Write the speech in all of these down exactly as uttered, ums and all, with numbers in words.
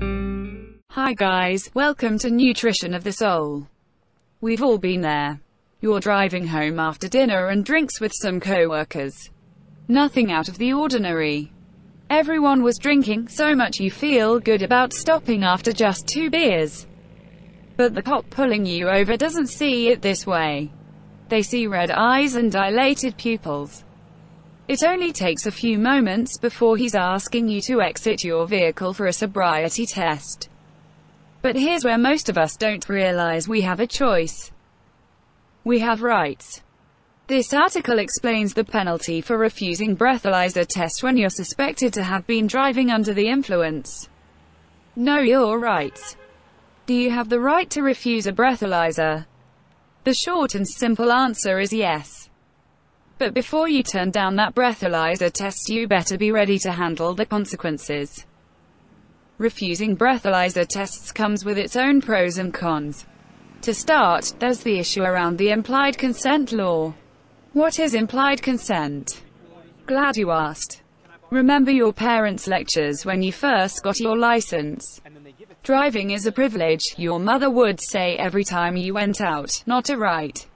Hi guys, welcome to Nutrition of the Soul. We've all been there. You're driving home after dinner and drinks with some co-workers. Nothing out of the ordinary. Everyone was drinking so much you feel good about stopping after just two beers. But the cop pulling you over doesn't see it this way. They see red eyes and dilated pupils. It only takes a few moments before he's asking you to exit your vehicle for a sobriety test. But here's where most of us don't realize we have a choice. We have rights. This article explains the penalty for refusing breathalyzer tests when you're suspected to have been driving under the influence. Know your rights. Do you have the right to refuse a breathalyzer? The short and simple answer is yes. But before you turn down that breathalyzer test, you better be ready to handle the consequences. Refusing breathalyzer tests comes with its own pros and cons. To start, there's the issue around the implied consent law. What is implied consent? Glad you asked. Remember your parents' lectures when you first got your license. Driving is a privilege, your mother would say every time you went out, not a right.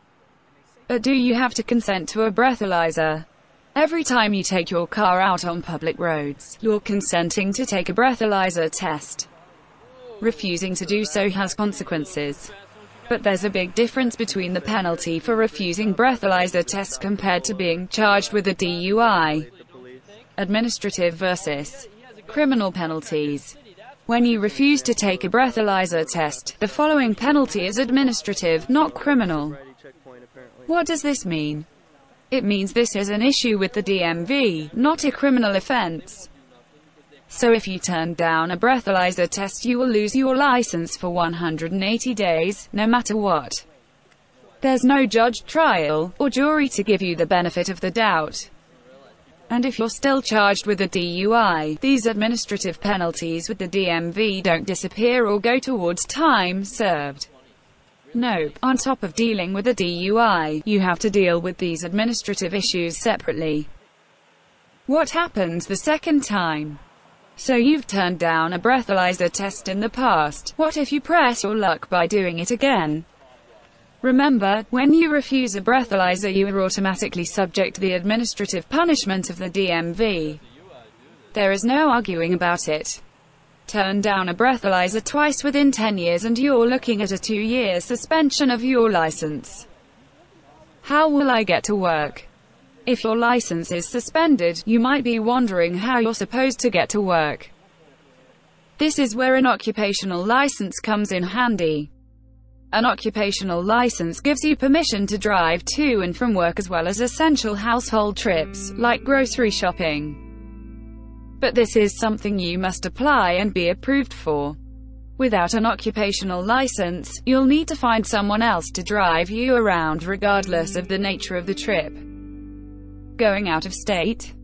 But do you have to consent to a breathalyzer? Every time you take your car out on public roads, you're consenting to take a breathalyzer test. Refusing to do so has consequences. But there's a big difference between the penalty for refusing breathalyzer tests compared to being charged with a D U I. Administrative versus criminal penalties. When you refuse to take a breathalyzer test, the following penalty is administrative, not criminal. What does this mean? It means this is an issue with the D M V, not a criminal offense. So if you turn down a breathalyzer test, you will lose your license for one hundred eighty days, no matter what. There's no judge, trial, or jury to give you the benefit of the doubt. And if you're still charged with a D U I, these administrative penalties with the D M V don't disappear or go towards time served. Nope, on top of dealing with a D U I, you have to deal with these administrative issues separately. What happens the second time? So you've turned down a breathalyzer test in the past, what if you press your luck by doing it again? Remember, when you refuse a breathalyzer you are automatically subject to the administrative punishment of the D M V. There is no arguing about it. Turn down a breathalyzer twice within ten years and you're looking at a two-year suspension of your license. How will I get to work? If your license is suspended, you might be wondering how you're supposed to get to work. This is where an occupational license comes in handy. An occupational license gives you permission to drive to and from work as well as essential household trips, like grocery shopping. But this is something you must apply and be approved for. Without an occupational license, you'll need to find someone else to drive you around regardless of the nature of the trip. Going out of state?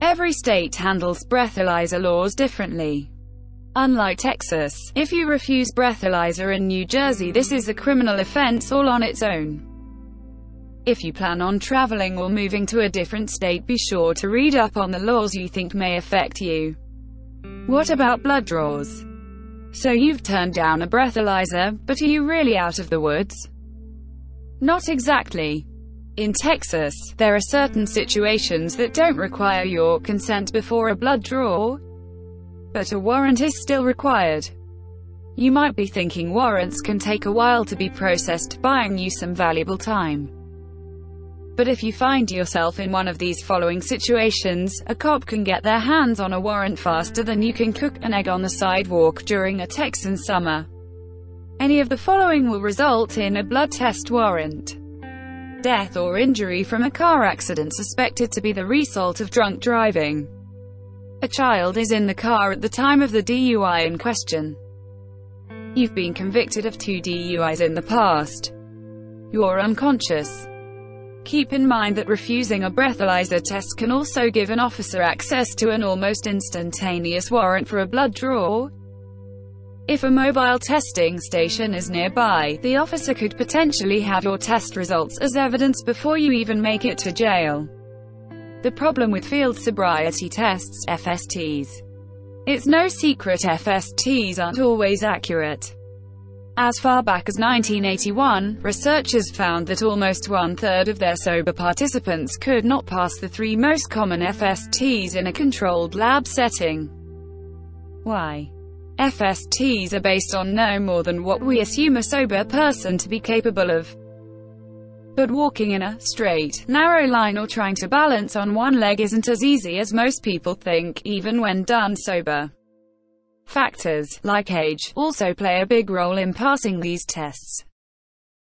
Every state handles breathalyzer laws differently. Unlike Texas, if you refuse breathalyzer in New Jersey, this is a criminal offense all on its own. If you plan on traveling or moving to a different state, be sure to read up on the laws you think may affect you. What about blood draws? So you've turned down a breathalyzer, but are you really out of the woods? Not exactly. In Texas, there are certain situations that don't require your consent before a blood draw, but a warrant is still required. You might be thinking warrants can take a while to be processed, buying you some valuable time. But if you find yourself in one of these following situations, a cop can get their hands on a warrant faster than you can cook an egg on the sidewalk during a Texan summer. Any of the following will result in a blood test warrant. Death or injury from a car accident suspected to be the result of drunk driving. A child is in the car at the time of the D U I in question. You've been convicted of two D U Is in the past. You're unconscious. Keep in mind that refusing a breathalyzer test can also give an officer access to an almost instantaneous warrant for a blood draw. If a mobile testing station is nearby, the officer could potentially have your test results as evidence before you even make it to jail. The problem with field sobriety tests, F S Ts, It's no secret F S Ts aren't always accurate. As far back as nineteen eighty-one, researchers found that almost one-third of their sober participants could not pass the three most common F S Ts in a controlled lab setting. Why? F S Ts are based on no more than what we assume a sober person to be capable of. But walking in a straight, narrow line or trying to balance on one leg isn't as easy as most people think, even when done sober. Factors, like age, also play a big role in passing these tests.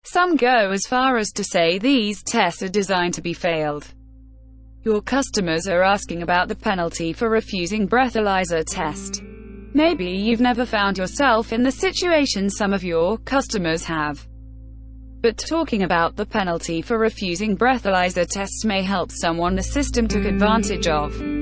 Some go as far as to say these tests are designed to be failed. Your customers are asking about the penalty for refusing breathalyzer test. Maybe you've never found yourself in the situation some of your customers have. But talking about the penalty for refusing breathalyzer tests may help someone the system took advantage of.